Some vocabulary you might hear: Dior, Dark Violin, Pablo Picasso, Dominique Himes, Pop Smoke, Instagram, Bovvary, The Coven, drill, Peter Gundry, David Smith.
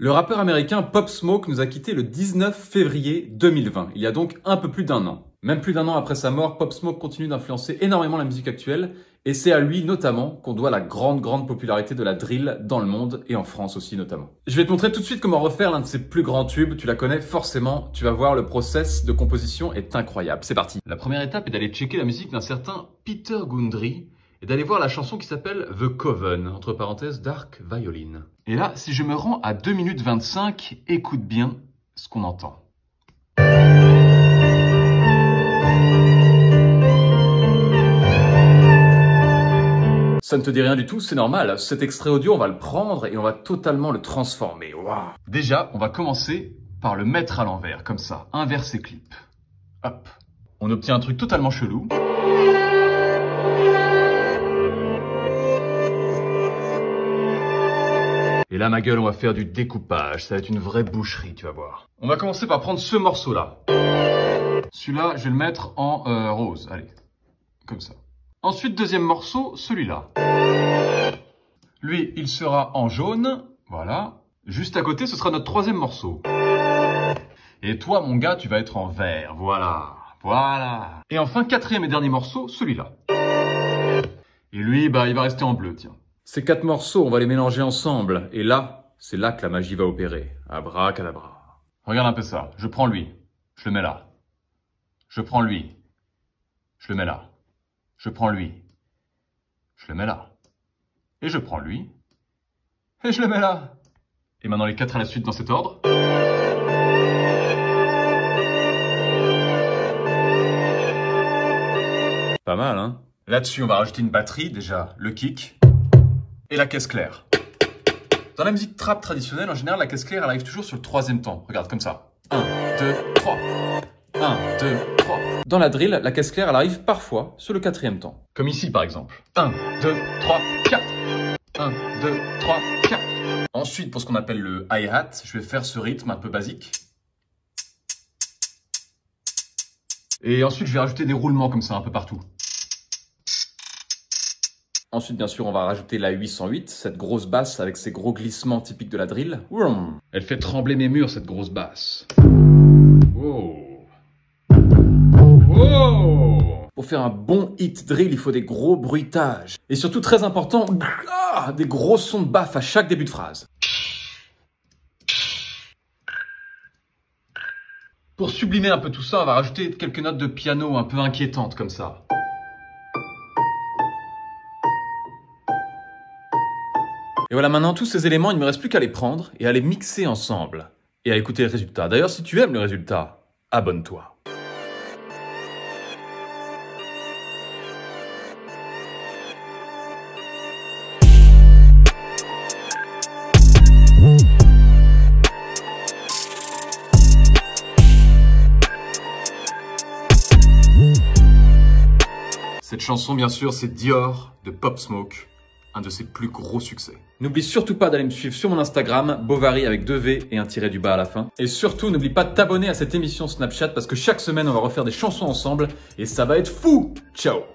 Le rappeur américain Pop Smoke nous a quitté le 19 février 2020, il y a donc un peu plus d'un an. Même plus d'un an après sa mort, Pop Smoke continue d'influencer énormément la musique actuelle, et c'est à lui notamment qu'on doit la grande popularité de la drill dans le monde, et en France aussi notamment. Je vais te montrer tout de suite comment refaire l'un de ses plus grands tubes, tu la connais forcément, tu vas voir le process de composition est incroyable, c'est parti. La première étape est d'aller checker la musique d'un certain Peter Gundry, et d'aller voir la chanson qui s'appelle The Coven, entre parenthèses Dark Violin. Et là, si je me rends à 2 minutes 25, écoute bien ce qu'on entend. Ça ne te dit rien du tout, c'est normal. Cet extrait audio, on va le prendre et on va totalement le transformer. Waouh. Déjà, on va commencer par le mettre à l'envers, comme ça. Inverser clip. Hop. On obtient un truc totalement chelou. Et là, ma gueule, on va faire du découpage. Ça va être une vraie boucherie, tu vas voir. On va commencer par prendre ce morceau-là. Celui-là, je vais le mettre en rose. Allez, comme ça. Ensuite, deuxième morceau, celui-là. Lui, il sera en jaune. Voilà. Juste à côté, ce sera notre troisième morceau. Et toi, mon gars, tu vas être en vert. Voilà. Voilà. Et enfin, quatrième et dernier morceau, celui-là. Et lui, bah, il va rester en bleu, tiens. Ces quatre morceaux, on va les mélanger ensemble. Et là, c'est là que la magie va opérer. Abracadabra. Regarde un peu ça. Je prends lui. Je le mets là. Je prends lui. Je le mets là. Je prends lui. Je le mets là. Et je prends lui. Et je le mets là. Et maintenant les quatre à la suite dans cet ordre. Pas mal, hein? Là-dessus, on va rajouter une batterie, déjà le kick. Et la caisse claire. Dans la musique trap traditionnelle, en général, la caisse claire, elle arrive toujours sur le troisième temps. Regarde, comme ça. 1, 2, 3. 1, 2, 3. Dans la drill, la caisse claire, elle arrive parfois sur le quatrième temps. Comme ici, par exemple. 1, 2, 3, 4. 1, 2, 3, 4. Ensuite, pour ce qu'on appelle le hi-hat, je vais faire ce rythme un peu basique. Et ensuite, je vais rajouter des roulements comme ça, un peu partout. Ensuite, bien sûr, on va rajouter la 808, cette grosse basse avec ses gros glissements typiques de la drill. Elle fait trembler mes murs, cette grosse basse. Wow. Wow. Pour faire un bon hit drill, il faut des gros bruitages. Et surtout, très important, des gros sons de baffes à chaque début de phrase. Pour sublimer un peu tout ça, on va rajouter quelques notes de piano un peu inquiétantes comme ça. Et voilà, maintenant, tous ces éléments, il ne me reste plus qu'à les prendre et à les mixer ensemble. Et à écouter le résultat. D'ailleurs, si tu aimes le résultat, abonne-toi. Cette chanson, bien sûr, c'est Dior de Pop Smoke. Un de ses plus gros succès. N'oublie surtout pas d'aller me suivre sur mon Instagram, Bovvary avec 2 V et un tiret du bas à la fin. Et surtout, n'oublie pas de t'abonner à cette émission Snapchat parce que chaque semaine, on va refaire des chansons ensemble et ça va être fou. Ciao.